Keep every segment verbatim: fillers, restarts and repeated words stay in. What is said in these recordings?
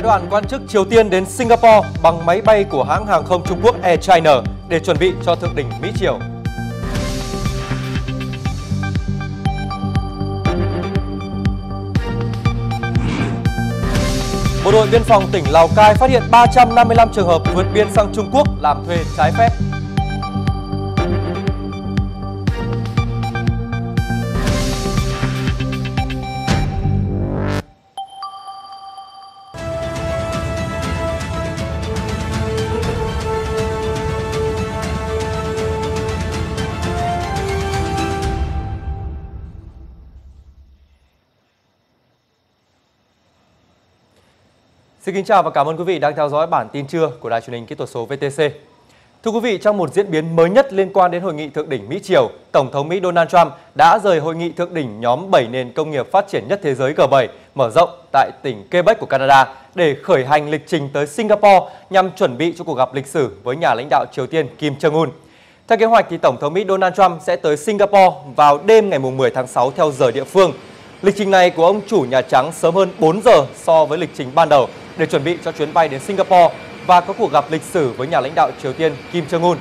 Phái đoàn quan chức Triều Tiên đến Singapore bằng máy bay của hãng hàng không Trung Quốc Air China để chuẩn bị cho thượng đỉnh Mỹ-Triều. Bộ đội biên phòng tỉnh Lào Cai phát hiện ba trăm năm mươi lăm trường hợp vượt biên sang Trung Quốc làm thuê trái phép. Xin kính chào và cảm ơn quý vị đang theo dõi bản tin trưa của Đài truyền hình kỹ thuật số vê tê xê. Thưa quý vị, trong một diễn biến mới nhất liên quan đến hội nghị thượng đỉnh Mỹ-Triều, Tổng thống Mỹ Donald Trump đã rời hội nghị thượng đỉnh nhóm bảy nền công nghiệp phát triển nhất thế giới G bảy mở rộng tại tỉnh Quebec của Canada để khởi hành lịch trình tới Singapore nhằm chuẩn bị cho cuộc gặp lịch sử với nhà lãnh đạo Triều Tiên Kim Jong-un. Theo kế hoạch, thì Tổng thống Mỹ Donald Trump sẽ tới Singapore vào đêm ngày mười tháng sáu theo giờ địa phương. Lịch trình này của ông chủ Nhà Trắng sớm hơn bốn giờ so với lịch trình ban đầu để chuẩn bị cho chuyến bay đến Singapore và có cuộc gặp lịch sử với nhà lãnh đạo Triều Tiên Kim Jong-un.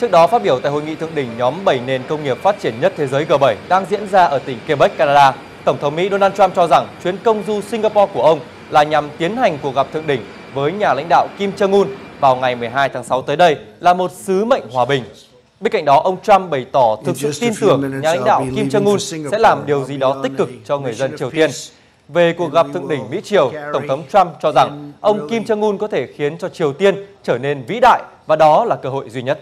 Trước đó, phát biểu tại hội nghị thượng đỉnh nhóm bảy nền công nghiệp phát triển nhất thế giới G bảy đang diễn ra ở tỉnh Quebec, Canada, Tổng thống Mỹ Donald Trump cho rằng chuyến công du Singapore của ông là nhằm tiến hành cuộc gặp thượng đỉnh với nhà lãnh đạo Kim Jong-un vào ngày mười hai tháng sáu tới đây là một sứ mệnh hòa bình. Bên cạnh đó, ông Trump bày tỏ thực sự tin tưởng nhà lãnh đạo Kim Jong-un sẽ làm điều gì đó tích cực cho người dân Triều Tiên. Về cuộc gặp thượng đỉnh Mỹ-Triều, Tổng thống Trump cho rằng ông Kim Jong-un có thể khiến cho Triều Tiên trở nên vĩ đại và đó là cơ hội duy nhất.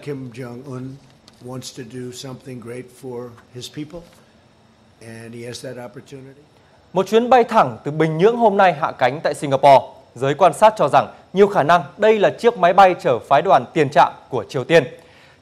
Một chuyến bay thẳng từ Bình Nhưỡng hôm nay hạ cánh tại Singapore. Giới quan sát cho rằng nhiều khả năng đây là chiếc máy bay chở phái đoàn tiền trạm của Triều Tiên.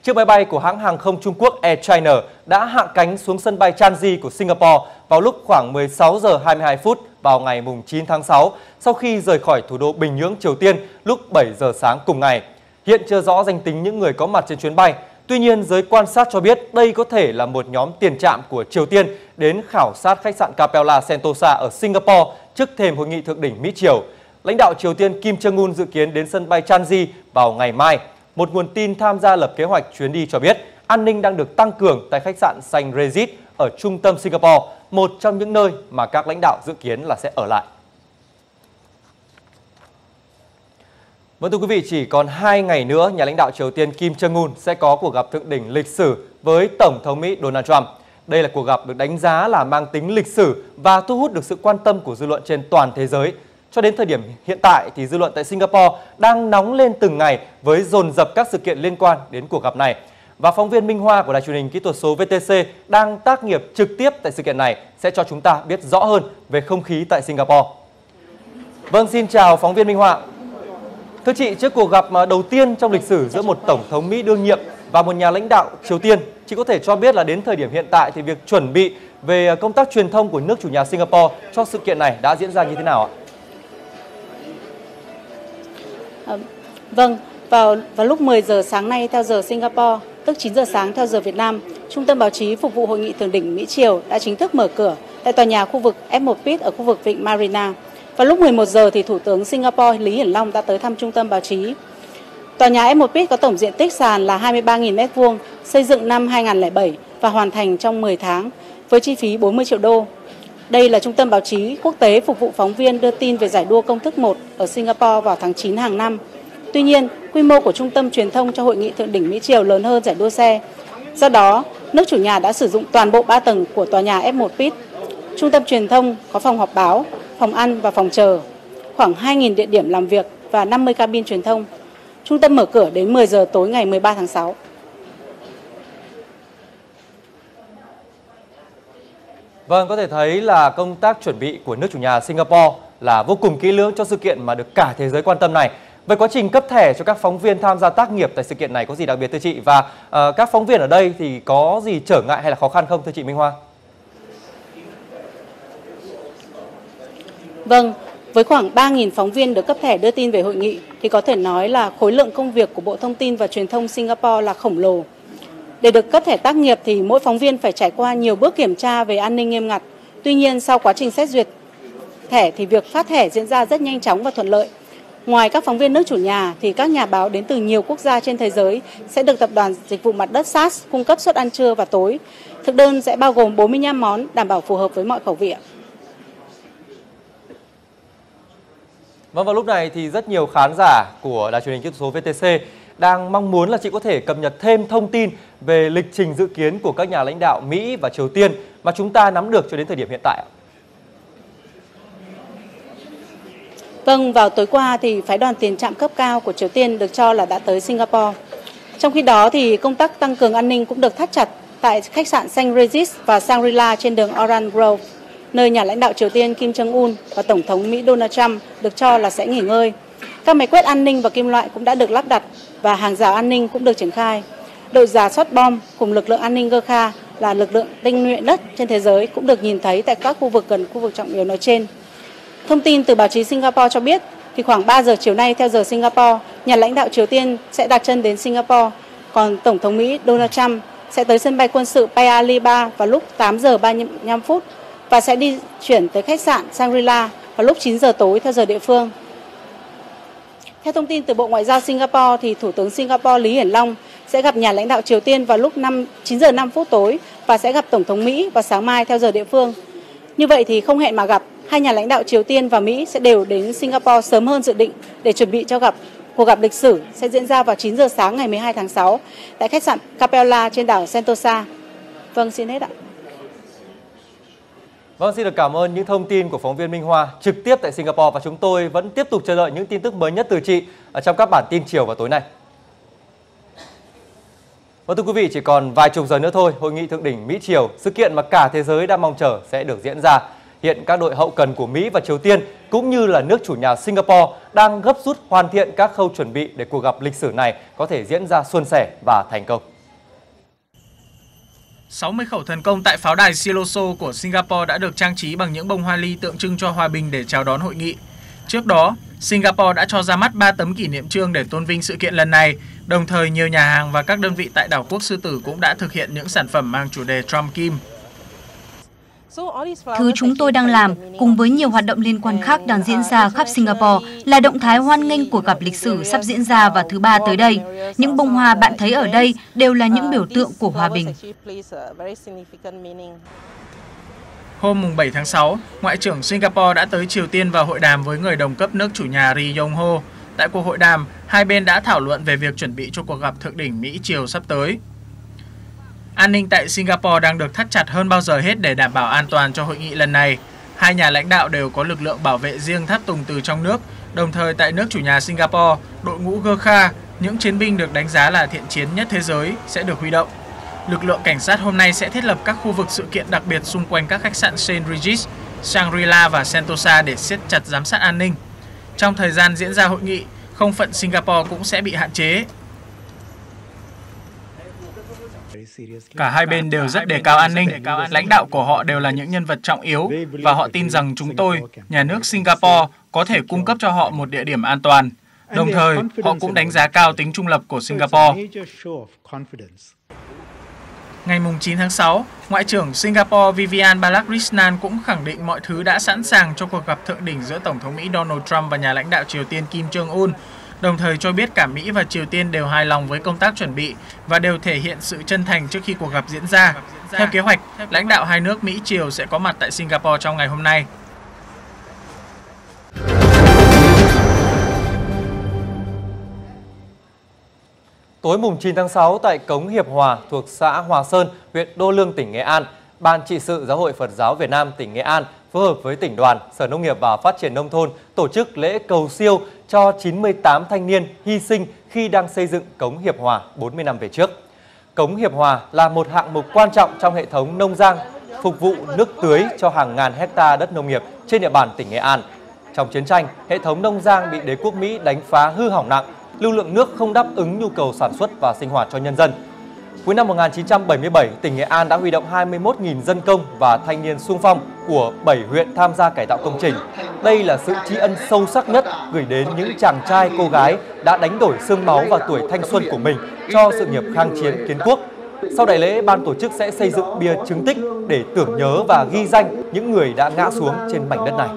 Chiếc máy bay của hãng hàng không Trung Quốc Air China đã hạ cánh xuống sân bay Changi của Singapore vào lúc khoảng mười sáu giờ hai mươi hai phút vào ngày chín tháng sáu sau khi rời khỏi thủ đô Bình Nhưỡng, Triều Tiên lúc bảy giờ sáng cùng ngày. Hiện chưa rõ danh tính những người có mặt trên chuyến bay. Tuy nhiên, giới quan sát cho biết đây có thể là một nhóm tiền trạm của Triều Tiên đến khảo sát khách sạn Capella Sentosa ở Singapore trước thềm hội nghị thượng đỉnh Mỹ-Triều. Lãnh đạo Triều Tiên Kim Jong-un dự kiến đến sân bay Changi vào ngày mai. Một nguồn tin tham gia lập kế hoạch chuyến đi cho biết an ninh đang được tăng cường tại khách sạn Saint Regis ở trung tâm Singapore, một trong những nơi mà các lãnh đạo dự kiến là sẽ ở lại. Vâng, thưa quý vị, chỉ còn hai ngày nữa, nhà lãnh đạo Triều Tiên Kim Jong-un sẽ có cuộc gặp thượng đỉnh lịch sử với Tổng thống Mỹ Donald Trump. Đây là cuộc gặp được đánh giá là mang tính lịch sử và thu hút được sự quan tâm của dư luận trên toàn thế giới. Cho đến thời điểm hiện tại thì dư luận tại Singapore đang nóng lên từng ngày với dồn dập các sự kiện liên quan đến cuộc gặp này. Và phóng viên Minh Hoa của Đài truyền hình kỹ thuật số vê tê xê đang tác nghiệp trực tiếp tại sự kiện này sẽ cho chúng ta biết rõ hơn về không khí tại Singapore. Vâng, xin chào phóng viên Minh Hoa. Thưa chị, trước cuộc gặp đầu tiên trong lịch sử giữa một Tổng thống Mỹ đương nhiệm và một nhà lãnh đạo Triều Tiên, chị có thể cho biết là đến thời điểm hiện tại thì việc chuẩn bị về công tác truyền thông của nước chủ nhà Singapore cho sự kiện này đã diễn ra như thế nào ạ? Vâng, vào, vào lúc mười giờ sáng nay theo giờ Singapore, tức chín giờ sáng theo giờ Việt Nam, Trung tâm báo chí phục vụ hội nghị thượng đỉnh Mỹ-Triều đã chính thức mở cửa tại tòa nhà khu vực F một pit ở khu vực Vịnh Marina. Vào lúc mười một giờ thì Thủ tướng Singapore Lý Hiển Long đã tới thăm trung tâm báo chí. Tòa nhà F một pit có tổng diện tích sàn là hai mươi ba nghìn mét vuông, xây dựng năm hai nghìn không trăm lẻ bảy và hoàn thành trong mười tháng với chi phí bốn mươi triệu đô. Đây là trung tâm báo chí quốc tế phục vụ phóng viên đưa tin về giải đua công thức một ở Singapore vào tháng chín hàng năm. Tuy nhiên, quy mô của trung tâm truyền thông cho hội nghị thượng đỉnh Mỹ-Triều lớn hơn giải đua xe. Do đó, nước chủ nhà đã sử dụng toàn bộ ba tầng của tòa nhà F một pit. Trung tâm truyền thông có phòng họp báo, phòng ăn và phòng chờ, khoảng hai nghìn địa điểm làm việc và năm mươi cabin truyền thông. Trung tâm mở cửa đến mười giờ tối ngày mười ba tháng sáu. Vâng, có thể thấy là công tác chuẩn bị của nước chủ nhà Singapore là vô cùng kỹ lưỡng cho sự kiện mà được cả thế giới quan tâm này. Về quá trình cấp thẻ cho các phóng viên tham gia tác nghiệp tại sự kiện này có gì đặc biệt thưa chị? Và uh, các phóng viên ở đây thì có gì trở ngại hay là khó khăn không thưa chị Minh Hoa? Vâng, với khoảng ba nghìn phóng viên được cấp thẻ đưa tin về hội nghị thì có thể nói là khối lượng công việc của Bộ Thông tin và Truyền thông Singapore là khổng lồ. Để được cấp thẻ tác nghiệp thì mỗi phóng viên phải trải qua nhiều bước kiểm tra về an ninh nghiêm ngặt. Tuy nhiên, sau quá trình xét duyệt thẻ thì việc phát thẻ diễn ra rất nhanh chóng và thuận lợi. Ngoài các phóng viên nước chủ nhà thì các nhà báo đến từ nhiều quốc gia trên thế giới sẽ được tập đoàn dịch vụ mặt đất SATS cung cấp suất ăn trưa và tối. Thực đơn sẽ bao gồm bốn mươi lăm món đảm bảo phù hợp với mọi khẩu vị. Vâng, vào lúc này thì rất nhiều khán giả của đài truyền hình kỹ thuật số vê tê xê đang mong muốn là chị có thể cập nhật thêm thông tin về lịch trình dự kiến của các nhà lãnh đạo Mỹ và Triều Tiên mà chúng ta nắm được cho đến thời điểm hiện tại. Vâng, vào tối qua thì phái đoàn tiền trạm cấp cao của Triều Tiên được cho là đã tới Singapore. Trong khi đó thì công tác tăng cường an ninh cũng được thắt chặt tại khách sạn Saint Regis và Shangri-La trên đường Orange Grove, nơi nhà lãnh đạo Triều Tiên Kim Jong-un và Tổng thống Mỹ Donald Trump được cho là sẽ nghỉ ngơi. Các máy quét an ninh và kim loại cũng đã được lắp đặt và hàng rào an ninh cũng được triển khai. Đội rà soát bom cùng lực lượng an ninh Gakha là lực lượng tinh nhuệ nhất trên thế giới cũng được nhìn thấy tại các khu vực gần khu vực trọng yếu nói trên. Thông tin từ báo chí Singapore cho biết thì khoảng ba giờ chiều nay theo giờ Singapore, nhà lãnh đạo Triều Tiên sẽ đặt chân đến Singapore, còn Tổng thống Mỹ Donald Trump sẽ tới sân bay quân sự Paya vào lúc tám giờ ba mươi lăm phút và sẽ đi chuyển tới khách sạn Shangri-La vào lúc chín giờ tối theo giờ địa phương. Theo thông tin từ Bộ Ngoại giao Singapore thì Thủ tướng Singapore Lý Hiển Long sẽ gặp nhà lãnh đạo Triều Tiên vào lúc chín giờ năm phút tối và sẽ gặp Tổng thống Mỹ vào sáng mai theo giờ địa phương. Như vậy thì không hẹn mà gặp, hai nhà lãnh đạo Triều Tiên và Mỹ sẽ đều đến Singapore sớm hơn dự định để chuẩn bị cho gặp cuộc gặp lịch sử sẽ diễn ra vào chín giờ sáng ngày mười hai tháng sáu tại khách sạn Capella trên đảo Sentosa. Vâng, xin hết ạ. Vâng, xin được cảm ơn những thông tin của phóng viên Minh Hoa trực tiếp tại Singapore và chúng tôi vẫn tiếp tục chờ đợi những tin tức mới nhất từ chị trong các bản tin chiều và tối nay. Và thưa quý vị, chỉ còn vài chục giờ nữa thôi, Hội nghị Thượng đỉnh Mỹ-Triều, sự kiện mà cả thế giới đang mong chờ sẽ được diễn ra. Hiện các đội hậu cần của Mỹ và Triều Tiên cũng như là nước chủ nhà Singapore đang gấp rút hoàn thiện các khâu chuẩn bị để cuộc gặp lịch sử này có thể diễn ra suôn sẻ và thành công. sáu mươi khẩu thần công tại pháo đài Siloso của Singapore đã được trang trí bằng những bông hoa ly tượng trưng cho hòa bình để chào đón hội nghị. Trước đó, Singapore đã cho ra mắt ba tấm kỷ niệm chương để tôn vinh sự kiện lần này. Đồng thời, nhiều nhà hàng và các đơn vị tại đảo Quốc Sư Tử cũng đã thực hiện những sản phẩm mang chủ đề Trump Kim. Thứ chúng tôi đang làm, cùng với nhiều hoạt động liên quan khác đang diễn ra khắp Singapore, là động thái hoan nghênh của gặp lịch sử sắp diễn ra vào thứ Ba tới đây. Những bông hoa bạn thấy ở đây đều là những biểu tượng của hòa bình. Hôm bảy tháng sáu, Ngoại trưởng Singapore đã tới Triều Tiên và hội đàm với người đồng cấp nước chủ nhà Ri Yong Ho. Tại cuộc hội đàm, hai bên đã thảo luận về việc chuẩn bị cho cuộc gặp thượng đỉnh Mỹ-Triều sắp tới. An ninh tại Singapore đang được thắt chặt hơn bao giờ hết để đảm bảo an toàn cho hội nghị lần này. Hai nhà lãnh đạo đều có lực lượng bảo vệ riêng tháp tùng từ trong nước. Đồng thời tại nước chủ nhà Singapore, đội ngũ Gakha, những chiến binh được đánh giá là thiện chiến nhất thế giới, sẽ được huy động. Lực lượng cảnh sát hôm nay sẽ thiết lập các khu vực sự kiện đặc biệt xung quanh các khách sạn Saint Regis, Shangri-La và Sentosa để siết chặt giám sát an ninh. Trong thời gian diễn ra hội nghị, không phận Singapore cũng sẽ bị hạn chế. Cả hai bên đều rất đề cao an ninh, lãnh đạo của họ đều là những nhân vật trọng yếu và họ tin rằng chúng tôi, nhà nước Singapore, có thể cung cấp cho họ một địa điểm an toàn. Đồng thời, họ cũng đánh giá cao tính trung lập của Singapore. Ngày chín tháng sáu, Ngoại trưởng Singapore Vivian Balakrishnan cũng khẳng định mọi thứ đã sẵn sàng cho cuộc gặp thượng đỉnh giữa Tổng thống Mỹ Donald Trump và nhà lãnh đạo Triều Tiên Kim Jong-un, đồng thời cho biết cả Mỹ và Triều Tiên đều hài lòng với công tác chuẩn bị và đều thể hiện sự chân thành trước khi cuộc gặp diễn ra. Theo kế hoạch, lãnh đạo hai nước Mỹ-Triều sẽ có mặt tại Singapore trong ngày hôm nay. Tối chín tháng sáu tại Cống Hiệp Hòa thuộc xã Hòa Sơn, huyện Đô Lương, tỉnh Nghệ An, Ban trị sự Giáo hội Phật giáo Việt Nam tỉnh Nghệ An phối hợp với tỉnh đoàn, Sở Nông nghiệp và Phát triển Nông thôn tổ chức lễ cầu siêu cho chín mươi tám thanh niên hy sinh khi đang xây dựng Cống Hiệp Hòa bốn mươi năm về trước. Cống Hiệp Hòa là một hạng mục quan trọng trong hệ thống nông giang, phục vụ nước tưới cho hàng ngàn hecta đất nông nghiệp trên địa bàn tỉnh Nghệ An. Trong chiến tranh, hệ thống nông giang bị đế quốc Mỹ đánh phá hư hỏng nặng, lưu lượng nước không đáp ứng nhu cầu sản xuất và sinh hoạt cho nhân dân. Cuối năm một nghìn chín trăm bảy mươi bảy, tỉnh Nghệ An đã huy động hai mươi mốt nghìn dân công và thanh niên xung phong của bảy huyện tham gia cải tạo công trình. Đây là sự tri ân sâu sắc nhất gửi đến những chàng trai cô gái đã đánh đổi xương máu và tuổi thanh xuân của mình cho sự nghiệp kháng chiến kiến quốc. Sau đại lễ, ban tổ chức sẽ xây dựng bia chứng tích để tưởng nhớ và ghi danh những người đã ngã xuống trên mảnh đất này.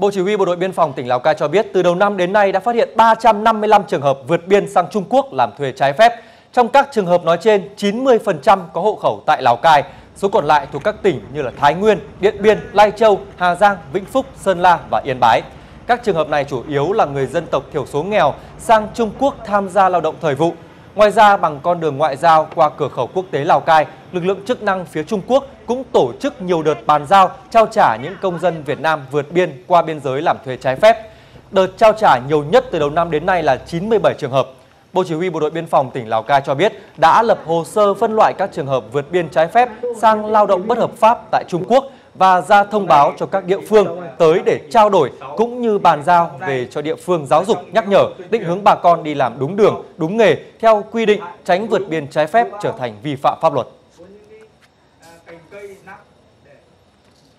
Bộ Chỉ huy Bộ đội Biên phòng tỉnh Lào Cai cho biết từ đầu năm đến nay đã phát hiện ba trăm năm mươi lăm trường hợp vượt biên sang Trung Quốc làm thuê trái phép. Trong các trường hợp nói trên, chín mươi phần trăm có hộ khẩu tại Lào Cai, số còn lại thuộc các tỉnh như là Thái Nguyên, Điện Biên, Lai Châu, Hà Giang, Vĩnh Phúc, Sơn La và Yên Bái. Các trường hợp này chủ yếu là người dân tộc thiểu số nghèo sang Trung Quốc tham gia lao động thời vụ. Ngoài ra, bằng con đường ngoại giao qua cửa khẩu quốc tế Lào Cai, lực lượng chức năng phía Trung Quốc cũng tổ chức nhiều đợt bàn giao, trao trả những công dân Việt Nam vượt biên qua biên giới làm thuê trái phép. Đợt trao trả nhiều nhất từ đầu năm đến nay là chín mươi bảy trường hợp. Bộ Chỉ huy Bộ đội Biên phòng tỉnh Lào Cai cho biết đã lập hồ sơ phân loại các trường hợp vượt biên trái phép sang lao động bất hợp pháp tại Trung Quốc và ra thông báo cho các địa phương tới để trao đổi cũng như bàn giao về cho địa phương giáo dục nhắc nhở, định hướng bà con đi làm đúng đường, đúng nghề, theo quy định tránh vượt biên trái phép trở thành vi phạm pháp luật.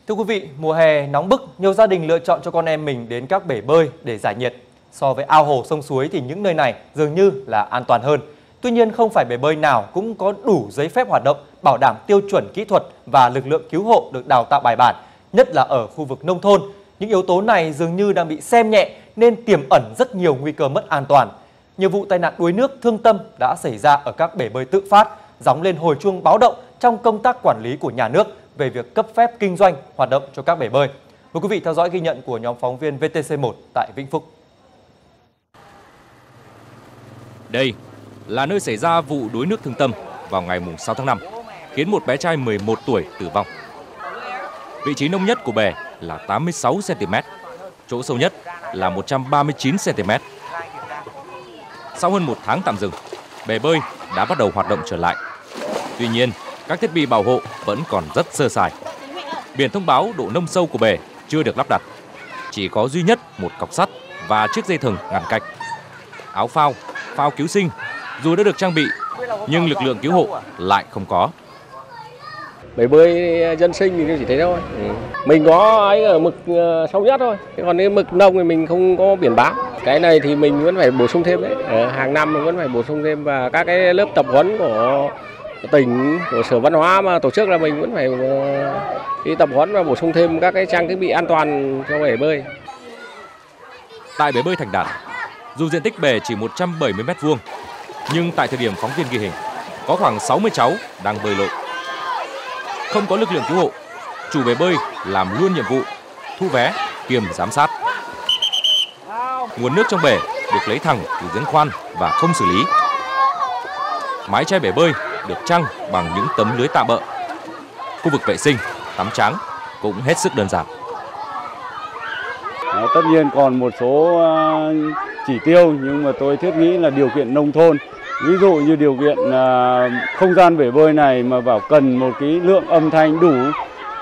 Thưa quý vị, mùa hè nóng bức, nhiều gia đình lựa chọn cho con em mình đến các bể bơi để giải nhiệt. So với ao hồ sông suối thì những nơi này dường như là an toàn hơn. Tuy nhiên, không phải bể bơi nào cũng có đủ giấy phép hoạt động, bảo đảm tiêu chuẩn kỹ thuật và lực lượng cứu hộ được đào tạo bài bản, nhất là ở khu vực nông thôn. Những yếu tố này dường như đang bị xem nhẹ nên tiềm ẩn rất nhiều nguy cơ mất an toàn. Nhiều vụ tai nạn đuối nước thương tâm đã xảy ra ở các bể bơi tự phát, gióng lên hồi chuông báo động trong công tác quản lý của nhà nước về việc cấp phép kinh doanh hoạt động cho các bể bơi. Mời quý vị theo dõi ghi nhận của nhóm phóng viên V T C một tại Vĩnh Phúc. Đây là nơi xảy ra vụ đuối nước thương tâm vào ngày sáu tháng năm, khiến một bé trai mười một tuổi tử vong. Vị trí nông nhất của bể là tám mươi sáu xăng-ti-mét, chỗ sâu nhất là một trăm ba mươi chín xăng-ti-mét. Sau hơn một tháng tạm dừng, bể bơi đã bắt đầu hoạt động trở lại. Tuy nhiên, các thiết bị bảo hộ vẫn còn rất sơ sài. Biển thông báo độ nông sâu của bể chưa được lắp đặt, chỉ có duy nhất một cọc sắt và chiếc dây thừng ngăn cách. Áo phao, phao cứu sinh dù đã được trang bị nhưng lực lượng cứu hộ lại không có. Bể bơi dân sinh thì chỉ thế thôi. Ừ. Mình có ấy ở mực sâu nhất thôi. Còn cái mực nông thì mình không có biển báo. Cái này thì mình vẫn phải bổ sung thêm đấy. Ở hàng năm mình vẫn phải bổ sung thêm và các cái lớp tập huấn của tỉnh, của Sở Văn hóa mà tổ chức là mình vẫn phải đi tập huấn và bổ sung thêm các cái trang thiết bị an toàn cho bể bơi. Tại bể bơi Thành Đạt, dù diện tích bể chỉ một trăm bảy mươi mét vuông, nhưng tại thời điểm phóng viên ghi hình, có khoảng sáu mươi cháu đang bơi lội. Không có lực lượng cứu hộ, chủ bể bơi làm luôn nhiệm vụ thu vé kiêm giám sát. Nguồn nước trong bể được lấy thẳng từ giếng khoan và không xử lý. Mái che bể bơi được trăng bằng những tấm lưới tạm bợ. Khu vực vệ sinh, tắm tráng cũng hết sức đơn giản. Đấy, tất nhiên còn một số chỉ tiêu nhưng mà tôi thiết nghĩ là điều kiện nông thôn, ví dụ như điều kiện không gian bể bơi này mà bảo cần một cái lượng âm thanh đủ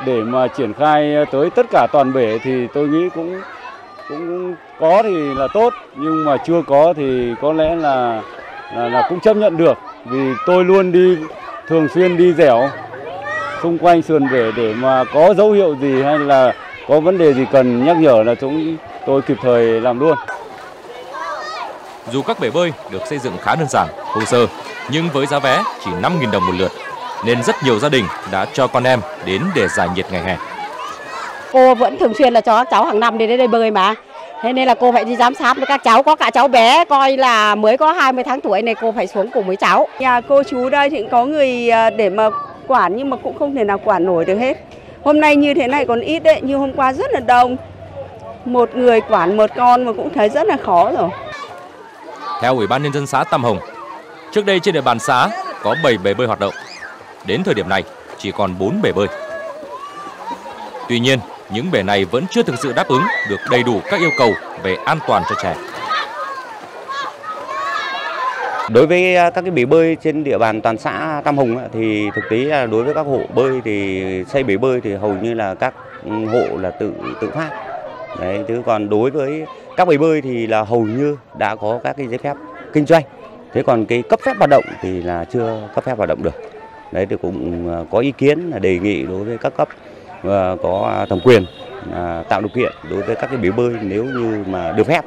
để mà triển khai tới tất cả toàn bể thì tôi nghĩ cũng cũng có thì là tốt, nhưng mà chưa có thì có lẽ là là, là cũng chấp nhận được, vì tôi luôn đi thường xuyên đi dẻo xung quanh sườn bể để mà có dấu hiệu gì hay là có vấn đề gì cần nhắc nhở là chúng tôi kịp thời làm luôn. Dù các bể bơi được xây dựng khá đơn giản, thô sơ, nhưng với giá vé chỉ năm nghìn đồng một lượt, nên rất nhiều gia đình đã cho con em đến để giải nhiệt ngày hè. Cô vẫn thường xuyên là cho cháu hàng năm đến đây bơi mà. Thế nên là cô phải đi giám sát với các cháu, có cả cháu bé, coi là mới có hai mươi tháng tuổi này cô phải xuống cùng với cháu. Nhà cô chú đây thì có người để mà quản nhưng mà cũng không thể nào quản nổi được hết. Hôm nay như thế này còn ít đấy, như hôm qua rất là đông. Một người quản một con mà cũng thấy rất là khó rồi. Theo Ủy ban Nhân dân xã Tam Hồng, trước đây trên địa bàn xã có bảy bể bơi hoạt động. Đến thời điểm này chỉ còn bốn bể bơi. Tuy nhiên, những bể này vẫn chưa thực sự đáp ứng được đầy đủ các yêu cầu về an toàn cho trẻ. Đối với các cái bể bơi trên địa bàn toàn xã Tam Hồng thì thực tế là đối với các hộ bơi thì xây bể bơi thì hầu như là các hộ là tự tự phát. Đấy, chứ còn đối với các bể bơi thì là hầu như đã có các cái giấy phép kinh doanh. Thế còn cái cấp phép hoạt động thì là chưa cấp phép hoạt động được. Đấy thì cũng có ý kiến là đề nghị đối với các cấp có thẩm quyền tạo điều kiện đối với các cái bể bơi nếu như mà được phép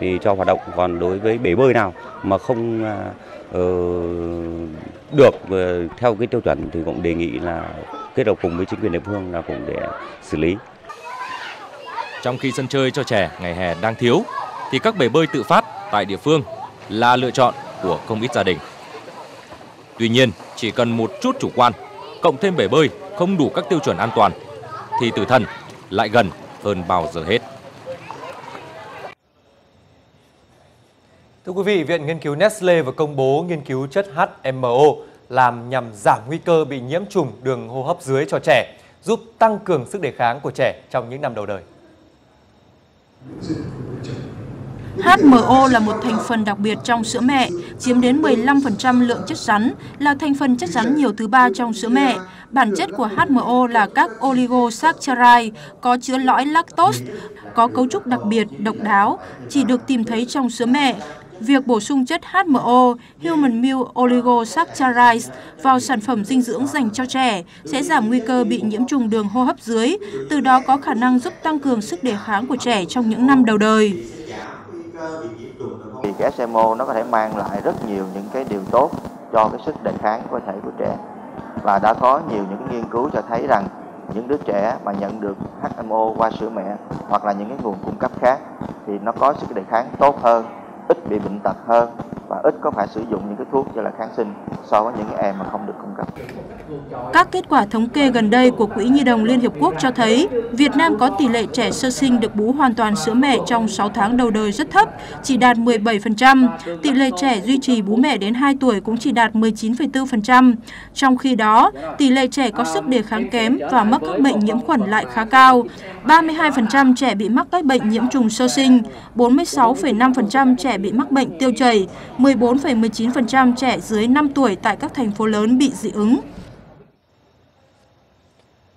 thì cho hoạt động. Còn đối với bể bơi nào mà không uh, được uh, theo cái tiêu chuẩn thì cũng đề nghị là kết hợp cùng với chính quyền địa phương là cũng để xử lý. Trong khi sân chơi cho trẻ ngày hè đang thiếu, thì các bể bơi tự phát tại địa phương là lựa chọn của không ít gia đình. Tuy nhiên, chỉ cần một chút chủ quan, cộng thêm bể bơi không đủ các tiêu chuẩn an toàn, thì tử thần lại gần hơn bao giờ hết. Thưa quý vị, Viện Nghiên cứu Nestle vừa công bố nghiên cứu chất hát em o làm nhằm giảm nguy cơ bị nhiễm trùng đường hô hấp dưới cho trẻ, giúp tăng cường sức đề kháng của trẻ trong những năm đầu đời. hát em o là một thành phần đặc biệt trong sữa mẹ, chiếm đến mười lăm phần trăm lượng chất rắn, là thành phần chất rắn nhiều thứ ba trong sữa mẹ. Bản chất của hát em o là các oligosaccharide có chứa lõi lactose, có cấu trúc đặc biệt, độc đáo, chỉ được tìm thấy trong sữa mẹ. Việc bổ sung chất hát em o, Human Milk Oligosaccharides, vào sản phẩm dinh dưỡng dành cho trẻ sẽ giảm nguy cơ bị nhiễm trùng đường hô hấp dưới, từ đó có khả năng giúp tăng cường sức đề kháng của trẻ trong những năm đầu đời. Thì cái hát em o nó có thể mang lại rất nhiều những cái điều tốt cho cái sức đề kháng cơ thể của trẻ. Và đã có nhiều những nghiên cứu cho thấy rằng những đứa trẻ mà nhận được hát em o qua sữa mẹ hoặc là những cái nguồn cung cấp khác thì nó có sức đề kháng tốt hơn, ít bị bệnh tật hơn và ít có phải sử dụng những cái thuốc như là kháng sinh so với những cái em mà không được cung cấp. Các kết quả thống kê gần đây của Quỹ Nhi đồng Liên Hiệp Quốc cho thấy Việt Nam có tỷ lệ trẻ sơ sinh được bú hoàn toàn sữa mẹ trong sáu tháng đầu đời rất thấp, chỉ đạt mười bảy phần trăm. Tỷ lệ trẻ duy trì bú mẹ đến hai tuổi cũng chỉ đạt mười chín phẩy bốn phần trăm. Trong khi đó, tỷ lệ trẻ có sức đề kháng kém và mắc các bệnh nhiễm khuẩn lại khá cao. ba mươi hai phần trăm trẻ bị mắc các bệnh nhiễm trùng sơ sinh, bốn mươi sáu phẩy năm phần trăm trẻ bị mắc bệnh tiêu chảy, mười bốn phẩy mười chín phần trăm trẻ dưới năm tuổi tại các thành phố lớn bị dị ứng.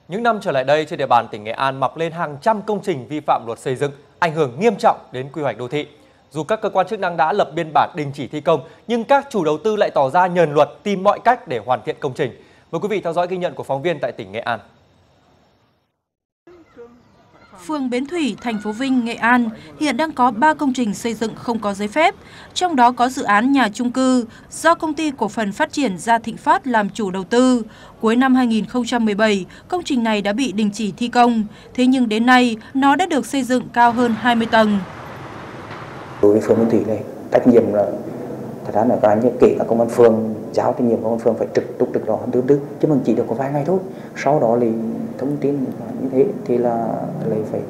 Những năm trở lại đây, trên địa bàn tỉnh Nghệ An mọc lên hàng trăm công trình vi phạm luật xây dựng, ảnh hưởng nghiêm trọng đến quy hoạch đô thị. Dù các cơ quan chức năng đã lập biên bản đình chỉ thi công, nhưng các chủ đầu tư lại tỏ ra nhờn luật, tìm mọi cách để hoàn thiện công trình. Mời quý vị theo dõi ghi nhận của phóng viên tại tỉnh Nghệ An. Phường Bến Thủy, thành phố Vinh, Nghệ An hiện đang có ba công trình xây dựng không có giấy phép, trong đó có dự án nhà chung cư do công ty cổ phần phát triển Gia Thịnh Phát làm chủ đầu tư. Cuối năm hai nghìn không trăm mười bảy, công trình này đã bị đình chỉ thi công, thế nhưng đến nay nó đã được xây dựng cao hơn hai mươi tầng. Đối với phường Bến Thủy này, trách nhiệm là thật ra là các anh kể cả công an phường, giáo trách nhiệm công an phường phải trực tục trực đó tương tự chứ mình chỉ được có vài ngày thôi. Sau đó thì thông tin như thế thì là lại phải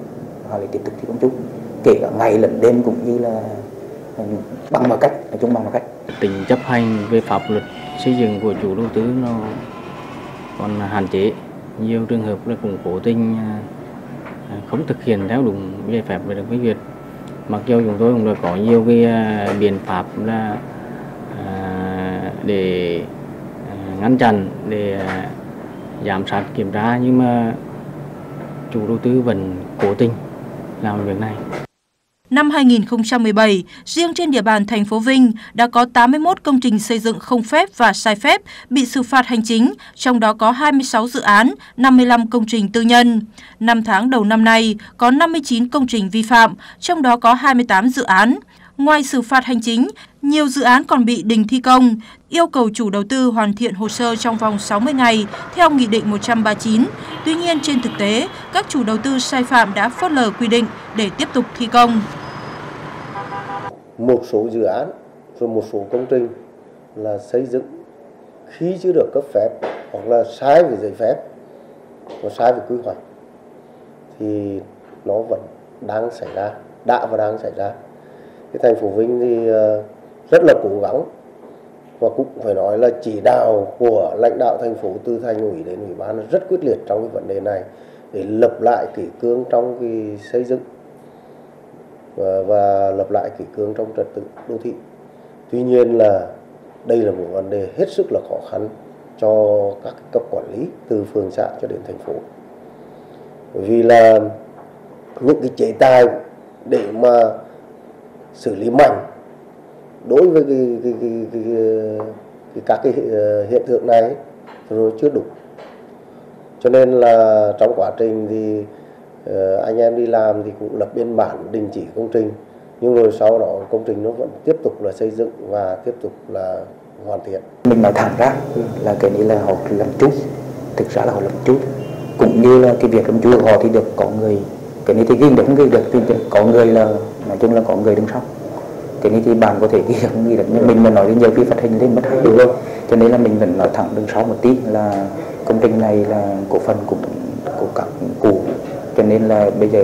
họ lại tiếp tục thi công chung, kể cả ngày lẫn đêm cũng như là bằng mọi cách, nói chung bằng mọi cách. Tính chấp hành về pháp luật xây dựng của chủ đầu tư nó còn hạn chế, nhiều trường hợp là cũng cố tình không thực hiện theo đúng giấy phép về được phê duyệt. Mặc dù chúng tôi cũng đã có nhiều cái biện pháp là để ngăn chặn, để giám sát kiểm tra, nhưng mà chủ đầu tư vẫn cố tình làm việc này. Năm hai nghìn không trăm mười bảy, riêng trên địa bàn thành phố Vinh đã có tám mươi mốt công trình xây dựng không phép và sai phép bị xử phạt hành chính, trong đó có hai mươi sáu dự án, năm mươi lăm công trình tư nhân. Năm tháng đầu năm nay, có năm mươi chín công trình vi phạm, trong đó có hai mươi tám dự án. Ngoài xử phạt hành chính, nhiều dự án còn bị đình thi công, yêu cầu chủ đầu tư hoàn thiện hồ sơ trong vòng sáu mươi ngày theo Nghị định một trăm ba mươi chín. Tuy nhiên, trên thực tế, các chủ đầu tư sai phạm đã phớt lờ quy định để tiếp tục thi công. Một số dự án, rồi một số công trình là xây dựng khi chưa được cấp phép hoặc là sai về giấy phép, và sai về quy hoạch, thì nó vẫn đang xảy ra, đã và đang xảy ra. Cái thành phố Vinh thì rất là cố gắng và cũng phải nói là chỉ đạo của lãnh đạo thành phố từ thành ủy đến ủy ban rất quyết liệt trong cái vấn đề này để lập lại kỷ cương trong cái xây dựng và, và lập lại kỷ cương trong trật tự đô thị. Tuy nhiên là đây là một vấn đề hết sức là khó khăn cho các cấp quản lý từ phường xã cho đến thành phố. Bởi vì là những cái chế tài để mà xử lý mạnh đối với cái, cái, cái, cái, cái, các cái hiện tượng này rồi chưa đủ, cho nên là trong quá trình thì anh em đi làm thì cũng lập biên bản đình chỉ công trình, nhưng rồi sau đó công trình nó vẫn tiếp tục là xây dựng và tiếp tục là hoàn thiện. Mình nói thẳng ra là cái này là họ làm chui, thực ra là họ làm chui, cũng như là cái việc làm chui của họ thì được có người Cái này thì ghi được, không ghi được thì có người là, nói chung là có người đứng sau. Cái này thì bạn có thể ghi được, không ghi được. Nhưng mình mà nói đến nhiều khi phát hình lên mất hai điều rồi. Cho nên là mình vẫn nói thẳng đứng sau một tí là công trình này là cổ phần của, của các cụ. Cho nên là bây giờ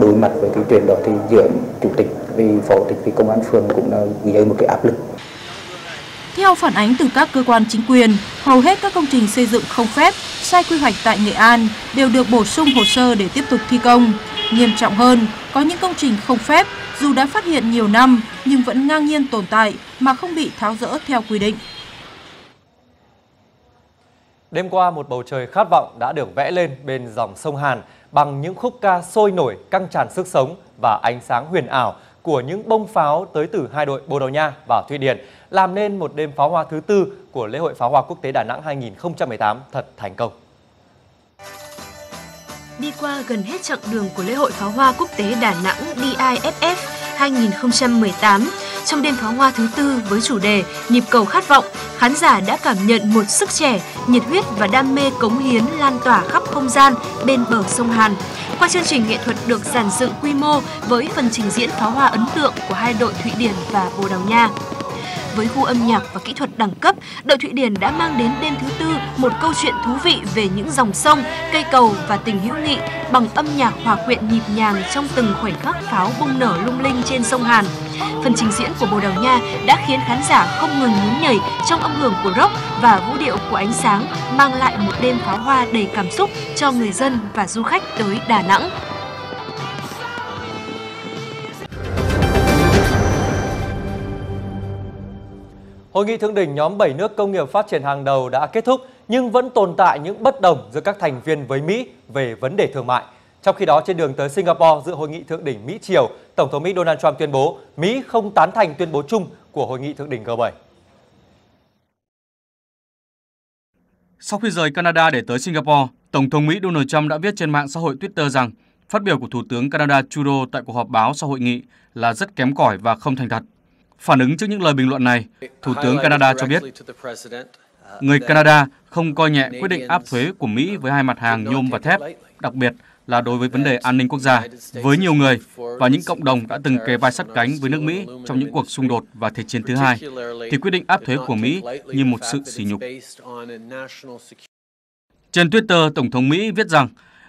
đối mặt với cái chuyện đó thì giữa chủ tịch, vì phó chủ tịch, vì công an phường cũng là gây một cái áp lực. Theo phản ánh từ các cơ quan chính quyền, hầu hết các công trình xây dựng không phép, sai quy hoạch tại Nghệ An đều được bổ sung hồ sơ để tiếp tục thi công. Nghiêm trọng hơn, có những công trình không phép dù đã phát hiện nhiều năm nhưng vẫn ngang nhiên tồn tại mà không bị tháo dỡ theo quy định. Đêm qua, một bầu trời khát vọng đã được vẽ lên bên dòng sông Hàn bằng những khúc ca sôi nổi, căng tràn sức sống và ánh sáng huyền ảo của những bông pháo tới từ hai đội Bồ Đào Nha và Thụy Điển, làm nên một đêm pháo hoa thứ tư của lễ hội pháo hoa quốc tế Đà Nẵng hai nghìn không trăm mười tám thật thành công. Đi qua gần hết chặng đường của lễ hội pháo hoa quốc tế Đà Nẵng D I F F hai nghìn không trăm mười tám, trong đêm pháo hoa thứ tư với chủ đề Nhịp cầu khát vọng, khán giả đã cảm nhận một sức trẻ, nhiệt huyết và đam mê cống hiến lan tỏa khắp không gian bên bờ sông Hàn. Qua chương trình nghệ thuật được dàn dựng quy mô với phần trình diễn pháo hoa ấn tượng của hai đội Thụy Điển và Bồ Đào Nha. Với khu âm nhạc và kỹ thuật đẳng cấp, đội Thụy Điển đã mang đến đêm thứ tư một câu chuyện thú vị về những dòng sông, cây cầu và tình hữu nghị bằng âm nhạc hòa quyện nhịp nhàng trong từng khoảnh khắc pháo bung nở lung linh trên sông Hàn. Phần trình diễn của Bồ Đào Nha đã khiến khán giả không ngừng nhún nhảy trong âm hưởng của rock và vũ điệu của ánh sáng, mang lại một đêm pháo hoa đầy cảm xúc cho người dân và du khách tới Đà Nẵng. Hội nghị thượng đỉnh nhóm bảy nước công nghiệp phát triển hàng đầu đã kết thúc nhưng vẫn tồn tại những bất đồng giữa các thành viên với Mỹ về vấn đề thương mại. Trong khi đó, trên đường tới Singapore dự hội nghị thượng đỉnh Mỹ-Triều, Tổng thống Mỹ Donald Trump tuyên bố Mỹ không tán thành tuyên bố chung của hội nghị thượng đỉnh G bảy. Sau khi rời Canada để tới Singapore, Tổng thống Mỹ Donald Trump đã viết trên mạng xã hội Twitter rằng phát biểu của Thủ tướng Canada Trudeau tại cuộc họp báo sau hội nghị là rất kém cỏi và không thành thật. Phản ứng trước những lời bình luận này, Thủ tướng Canada cho biết, người Canada không coi nhẹ quyết định áp thuế của Mỹ với hai mặt hàng nhôm và thép, đặc biệt là đối với vấn đề an ninh quốc gia, với nhiều người và những cộng đồng đã từng kề vai sát cánh với nước Mỹ trong những cuộc xung đột và Thế chiến thứ hai, thì quyết định áp thuế của Mỹ như một sự sỉ nhục. Trên Twitter, Tổng thống Mỹ viết rằng,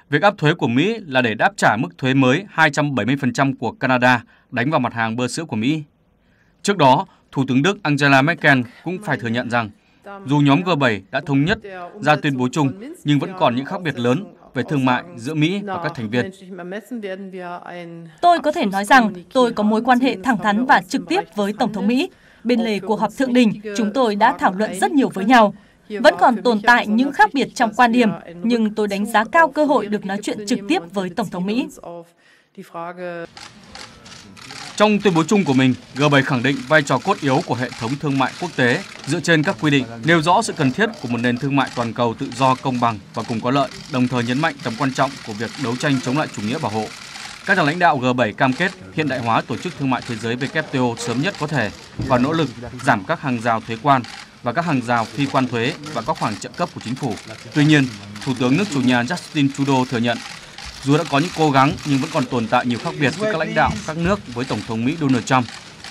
việc áp thuế của Mỹ là để đáp trả mức thuế mới hai trăm bảy mươi phần trăm của Canada đánh vào mặt hàng bơ sữa của Mỹ. Trước đó, Thủ tướng Đức Angela Merkel cũng phải thừa nhận rằng, dù nhóm G bảy đã thống nhất ra tuyên bố chung, nhưng vẫn còn những khác biệt lớn về thương mại giữa Mỹ và các thành viên. Tôi có thể nói rằng tôi có mối quan hệ thẳng thắn và trực tiếp với Tổng thống Mỹ. Bên lề cuộc họp thượng đỉnh, chúng tôi đã thảo luận rất nhiều với nhau. Vẫn còn tồn tại những khác biệt trong quan điểm, nhưng tôi đánh giá cao cơ hội được nói chuyện trực tiếp với Tổng thống Mỹ. Trong tuyên bố chung của mình, G bảy khẳng định vai trò cốt yếu của hệ thống thương mại quốc tế dựa trên các quy định, nêu rõ sự cần thiết của một nền thương mại toàn cầu tự do, công bằng và cùng có lợi, đồng thời nhấn mạnh tầm quan trọng của việc đấu tranh chống lại chủ nghĩa bảo hộ. Các nhà lãnh đạo G bảy cam kết hiện đại hóa Tổ chức Thương mại Thế giới W T O sớm nhất có thể và nỗ lực giảm các hàng rào thuế quan và các hàng rào phi quan thuế và các khoản trợ cấp của chính phủ. Tuy nhiên, Thủ tướng nước chủ nhà Justin Trudeau thừa nhận, dù đã có những cố gắng nhưng vẫn còn tồn tại nhiều khác biệt với các lãnh đạo các nước với Tổng thống Mỹ Donald Trump.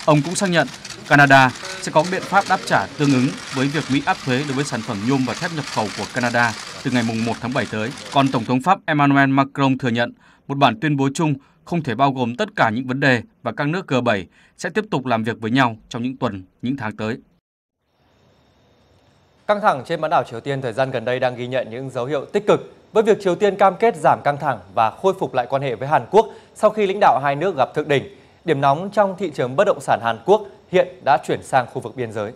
Ông cũng xác nhận Canada sẽ có biện pháp đáp trả tương ứng với việc Mỹ áp thuế đối với sản phẩm nhôm và thép nhập khẩu của Canada từ ngày mùng một tháng bảy tới. Còn Tổng thống Pháp Emmanuel Macron thừa nhận một bản tuyên bố chung không thể bao gồm tất cả những vấn đề và các nước G bảy sẽ tiếp tục làm việc với nhau trong những tuần, những tháng tới. Căng thẳng trên bán đảo Triều Tiên thời gian gần đây đang ghi nhận những dấu hiệu tích cực, với việc Triều Tiên cam kết giảm căng thẳng và khôi phục lại quan hệ với Hàn Quốc sau khi lãnh đạo hai nước gặp thượng đỉnh. Điểm nóng trong thị trường bất động sản Hàn Quốc hiện đã chuyển sang khu vực biên giới.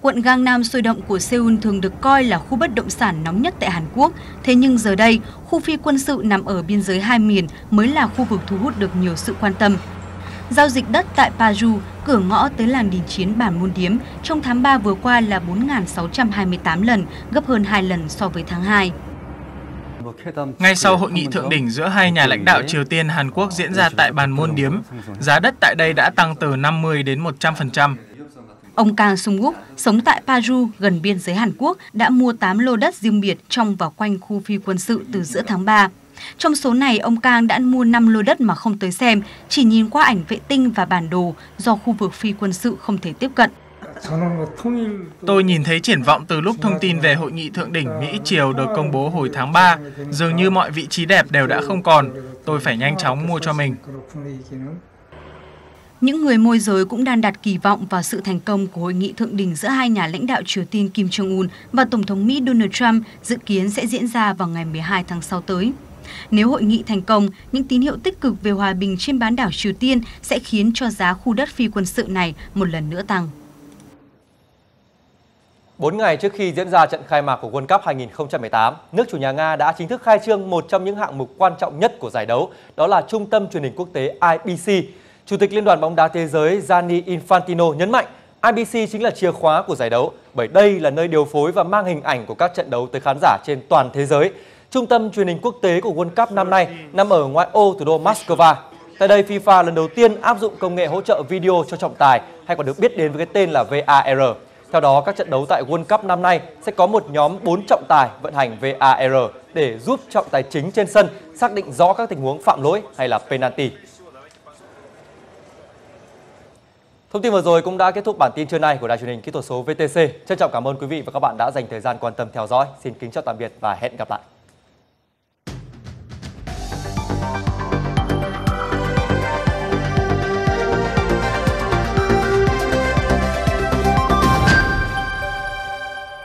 Quận Gangnam sôi động của Seoul thường được coi là khu bất động sản nóng nhất tại Hàn Quốc. Thế nhưng giờ đây, khu phi quân sự nằm ở biên giới hai miền mới là khu vực thu hút được nhiều sự quan tâm. Giao dịch đất tại Paju, cửa ngõ tới làng đình chiến Bản Môn Điếm, trong tháng ba vừa qua là bốn nghìn sáu trăm hai mươi tám lần, gấp hơn hai lần so với tháng hai. Ngay sau hội nghị thượng đỉnh giữa hai nhà lãnh đạo Triều Tiên Hàn Quốc diễn ra tại Bản Môn Điếm, giá đất tại đây đã tăng từ năm mươi đến một trăm phần trăm. Ông Kang Sung-wook, sống tại Paju gần biên giới Hàn Quốc, đã mua tám lô đất riêng biệt trong và quanh khu phi quân sự từ giữa tháng ba. Trong số này, ông Kang đã mua năm lô đất mà không tới xem, chỉ nhìn qua ảnh vệ tinh và bản đồ do khu vực phi quân sự không thể tiếp cận. Tôi nhìn thấy triển vọng từ lúc thông tin về hội nghị thượng đỉnh Mỹ-Triều được công bố hồi tháng ba. Dường như mọi vị trí đẹp đều đã không còn. Tôi phải nhanh chóng mua cho mình. Những người môi giới cũng đang đặt kỳ vọng vào sự thành công của hội nghị thượng đỉnh giữa hai nhà lãnh đạo Triều Tiên Kim Jong-un và Tổng thống Mỹ Donald Trump dự kiến sẽ diễn ra vào ngày mười hai tháng sáu tới. Nếu hội nghị thành công, những tín hiệu tích cực về hòa bình trên bán đảo Triều Tiên sẽ khiến cho giá khu đất phi quân sự này một lần nữa tăng. Bốn ngày trước khi diễn ra trận khai mạc của World Cup hai nghìn không trăm mười tám, nước chủ nhà Nga đã chính thức khai trương một trong những hạng mục quan trọng nhất của giải đấu, đó là Trung tâm Truyền hình Quốc tế I B C. Chủ tịch Liên đoàn bóng đá thế giới Gianni Infantino nhấn mạnh I B C chính là chìa khóa của giải đấu, bởi đây là nơi điều phối và mang hình ảnh của các trận đấu tới khán giả trên toàn thế giới. Trung tâm Truyền hình Quốc tế của World Cup năm nay nằm ở ngoại ô thủ đô Moscow. Tại đây, FIFA lần đầu tiên áp dụng công nghệ hỗ trợ video cho trọng tài, hay còn được biết đến với cái tên là V A R. Theo đó, các trận đấu tại World Cup năm nay sẽ có một nhóm bốn trọng tài vận hành V A R để giúp trọng tài chính trên sân xác định rõ các tình huống phạm lỗi hay là penalty. Thông tin vừa rồi cũng đã kết thúc bản tin trưa nay của Đài Truyền hình Kỹ thuật số V T C. Trân trọng cảm ơn quý vị và các bạn đã dành thời gian quan tâm theo dõi. Xin kính chào tạm biệt và hẹn gặp lại.